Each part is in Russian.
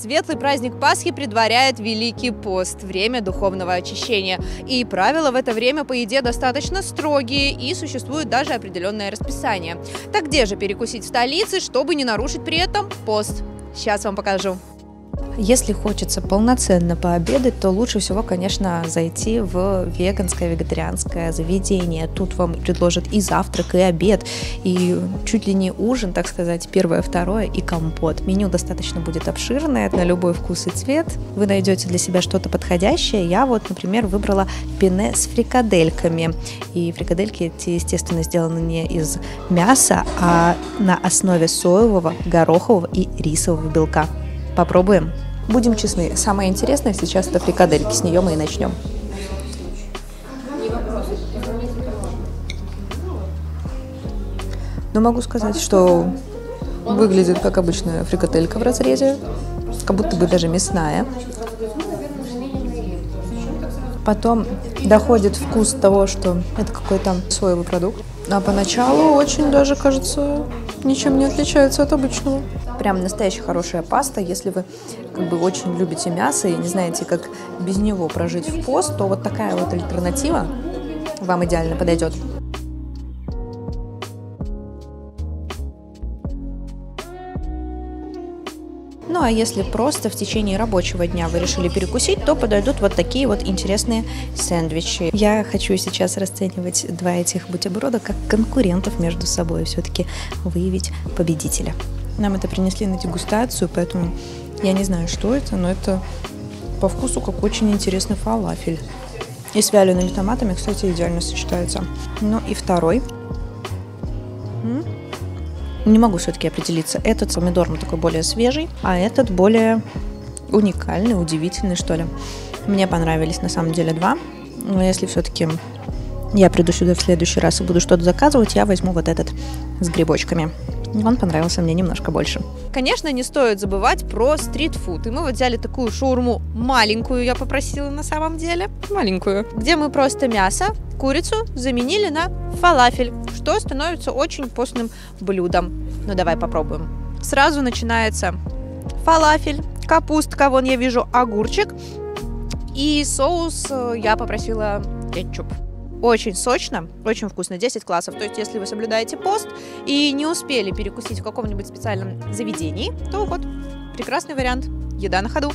Светлый праздник Пасхи предваряет Великий пост, время духовного очищения. И правила в это время по еде достаточно строгие, и существует даже определенное расписание. Так где же перекусить в столице, чтобы не нарушить при этом пост? Сейчас вам покажу. Если хочется полноценно пообедать, то лучше всего, конечно, зайти в веганское, вегетарианское заведение. Тут вам предложат и завтрак, и обед, и чуть ли не ужин, так сказать, первое, второе, и компот. Меню достаточно будет обширное, на любой вкус и цвет. Вы найдете для себя что-то подходящее. Я вот, например, выбрала пене с фрикадельками. И фрикадельки эти, естественно, сделаны не из мяса, а на основе соевого, горохового и рисового белка. Попробуем. Будем честны, самое интересное сейчас это фрикадельки, с нее мы и начнем. Но могу сказать, что выглядит как обычная фрикаделька в разрезе, как будто бы даже мясная. Потом доходит вкус того, что это какой-то соевый продукт. А поначалу очень даже, кажется, ничем не отличается от обычного. Прям настоящая хорошая паста. Если вы как бы очень любите мясо и не знаете, как без него прожить в пост, то вот такая вот альтернатива вам идеально подойдет. Ну а если просто в течение рабочего дня вы решили перекусить, то подойдут вот такие вот интересные сэндвичи. Я хочу сейчас расценивать два этих бутерброда как конкурентов между собой, все-таки выявить победителя. Нам это принесли на дегустацию, поэтому я не знаю, что это, но это по вкусу как очень интересный фалафель. И с вялеными томатами, кстати, идеально сочетается. Ну и второй. Не могу все-таки определиться. Этот с помидором такой более свежий, а этот более уникальный, удивительный, что ли. Мне понравились на самом деле два. Но если все-таки я приду сюда в следующий раз и буду что-то заказывать, я возьму вот этот с грибочками. Он понравился мне немножко больше. Конечно, не стоит забывать про стритфуд. И мы вот взяли такую шаурму маленькую, я попросила на самом деле. Маленькую. Где мы просто мясо, курицу заменили на фалафель, что становится очень постным блюдом. Ну, давай попробуем. Сразу начинается фалафель, капустка, вон я вижу огурчик. И соус я попросила кетчуп. Очень сочно, очень вкусно, 10 классов. То есть, если вы соблюдаете пост и не успели перекусить в каком-нибудь специальном заведении, то вот прекрасный вариант, еда на ходу.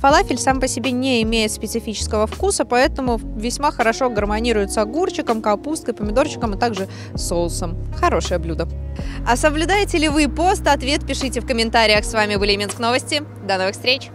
Фалафель сам по себе не имеет специфического вкуса, поэтому весьма хорошо гармонирует с огурчиком, капусткой, помидорчиком, а также соусом. Хорошее блюдо. А соблюдаете ли вы пост? Ответ пишите в комментариях. С вами были Минск Новости. До новых встреч!